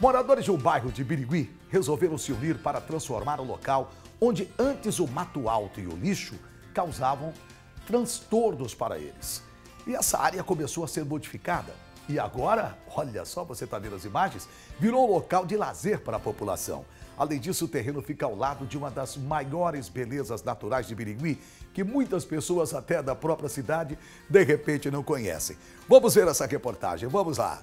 Moradores do bairro de Birigui resolveram se unir para transformar o local onde antes o mato alto e o lixo causavam transtornos para eles. E essa área começou a ser modificada e agora, olha só, você está vendo as imagens, virou um local de lazer para a população. Além disso, o terreno fica ao lado de uma das maiores belezas naturais de Birigui, que muitas pessoas até da própria cidade, de repente, não conhecem. Vamos ver essa reportagem, vamos lá!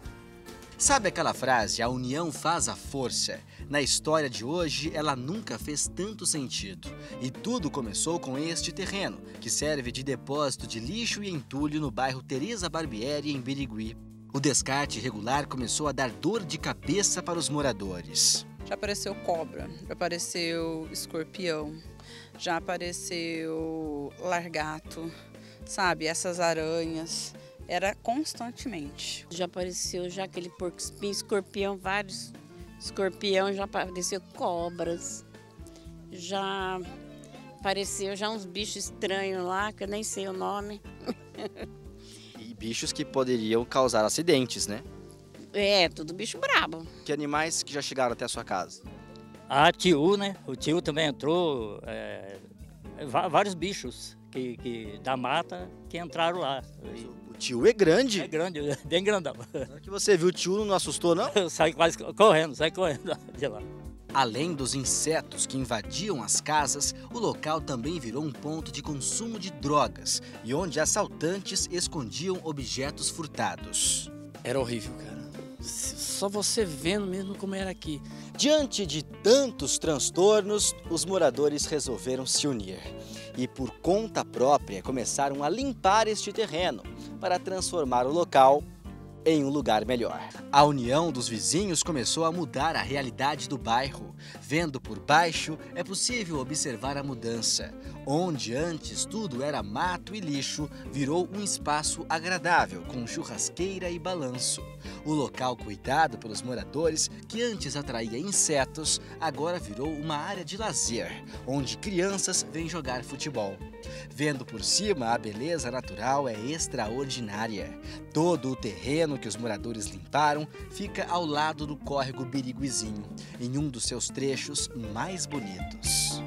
Sabe aquela frase, a união faz a força? Na história de hoje, ela nunca fez tanto sentido. E tudo começou com este terreno, que serve de depósito de lixo e entulho no bairro Teresa Barbieri, em Birigui. O descarte irregular começou a dar dor de cabeça para os moradores. Já apareceu cobra, já apareceu escorpião, já apareceu largato, sabe, essas aranhas. Era constantemente. Já apareceu já aquele porco-espinho, escorpião, vários escorpião, já apareceu cobras, já apareceu já uns bichos estranhos lá, que eu nem sei o nome. E bichos que poderiam causar acidentes, né? É, tudo bicho brabo. Que animais que já chegaram até a sua casa? A tiu, né? O tiu também entrou, vários bichos que da mata que entraram lá. O tio é grande? É grande, bem grandão. É que você viu o tio, não assustou, não? Sai quase correndo, sai correndo de lá. Além dos insetos que invadiam as casas, o local também virou um ponto de consumo de drogas e onde assaltantes escondiam objetos furtados. Era horrível, cara. Só você vendo mesmo como era aqui. Diante de tantos transtornos, os moradores resolveram se unir. E por conta própria, começaram a limpar este terreno para transformar o local em um lugar melhor. A união dos vizinhos começou a mudar a realidade do bairro. Vendo por baixo, é possível observar a mudança. Onde antes tudo era mato e lixo, virou um espaço agradável, com churrasqueira e balanço. O local cuidado pelos moradores, que antes atraía insetos, agora virou uma área de lazer, onde crianças vêm jogar futebol. Vendo por cima, a beleza natural é extraordinária. Todo o terreno que os moradores limparam fica ao lado do córrego Biriguizinho, em um dos seus trechos mais bonitos.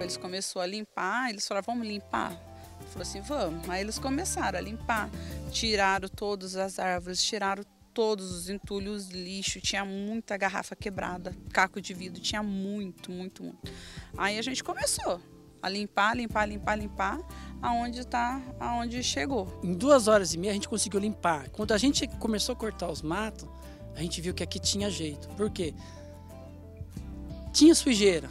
Eles começaram a limpar, eles falaram, vamos limpar? Eu falei assim, vamos. Aí eles começaram a limpar, tiraram todas as árvores, tiraram todos os entulhos, lixo, tinha muita garrafa quebrada, caco de vidro, tinha muito. Aí a gente começou a limpar, aonde chegou. Em 2 horas e meia a gente conseguiu limpar. Quando a gente começou a cortar os matos, a gente viu que aqui tinha jeito. Por quê? Tinha sujeira,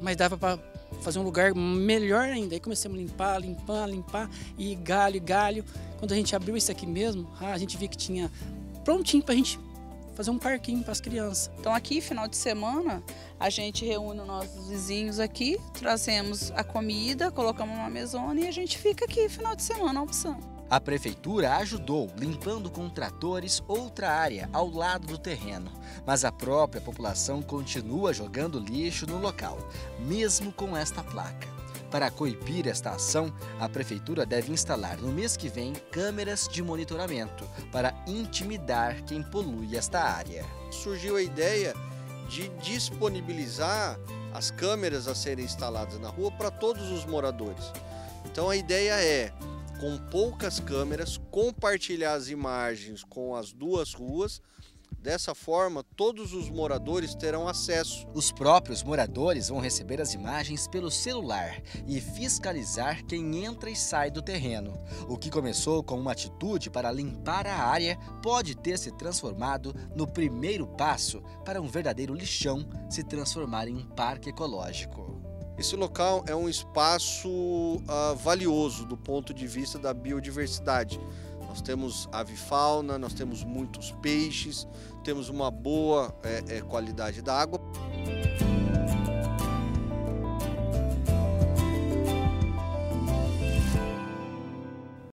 mas dava para fazer um lugar melhor ainda. Aí começamos a limpar, e galho. Quando a gente abriu isso aqui mesmo, a gente viu que tinha prontinho para a gente fazer um parquinho para as crianças. Então aqui, final de semana, a gente reúne nossos vizinhos aqui, trazemos a comida, colocamos numa mesona e a gente fica aqui final de semana almoçando. A prefeitura ajudou, limpando com tratores outra área ao lado do terreno. Mas a própria população continua jogando lixo no local, mesmo com esta placa. Para coibir esta ação, a prefeitura deve instalar no mês que vem câmeras de monitoramento para intimidar quem polui esta área. Surgiu a ideia de disponibilizar as câmeras a serem instaladas na rua para todos os moradores. Então a ideia é, com poucas câmeras, compartilhar as imagens com as 2 ruas. Dessa forma, todos os moradores terão acesso. Os próprios moradores vão receber as imagens pelo celular e fiscalizar quem entra e sai do terreno. O que começou com uma atitude para limpar a área pode ter se transformado no primeiro passo para um verdadeiro lixão se transformar em um parque ecológico. Esse local é um espaço valioso do ponto de vista da biodiversidade. Nós temos avifauna, nós temos muitos peixes, temos uma boa qualidade da água.